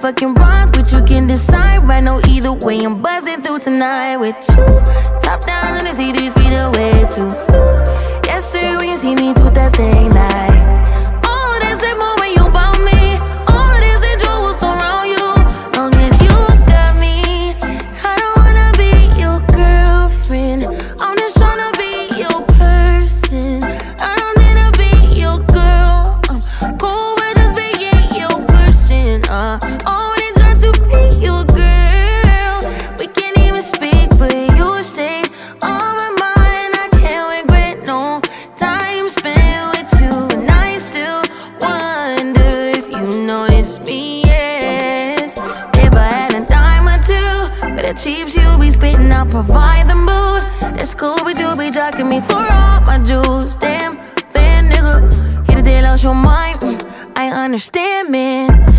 Fucking wrong, but you can decide right now. Either way, I'm buzzing through tonight with you. Top down and the CDs be the way to. Yes, sir, when you see me do that thing, like all of this and more when you about me. All of this and jewels around you. Long as you got me, I don't wanna be your girlfriend. I'm just tryna be your person. I don't need to be your girl. I'm cool with just being your person. Only try to be your girl. We can't even speak, but you stay on my mind. I can't regret no time spent with you, and I still wonder if you notice me. Yes, if I had a dime or two, but the cheaps you be spitting, I'll provide the mood. It's cool, but you be jocking me for all my jewels. Damn, fair nigga, hit it, they lost your mind. I understand, man.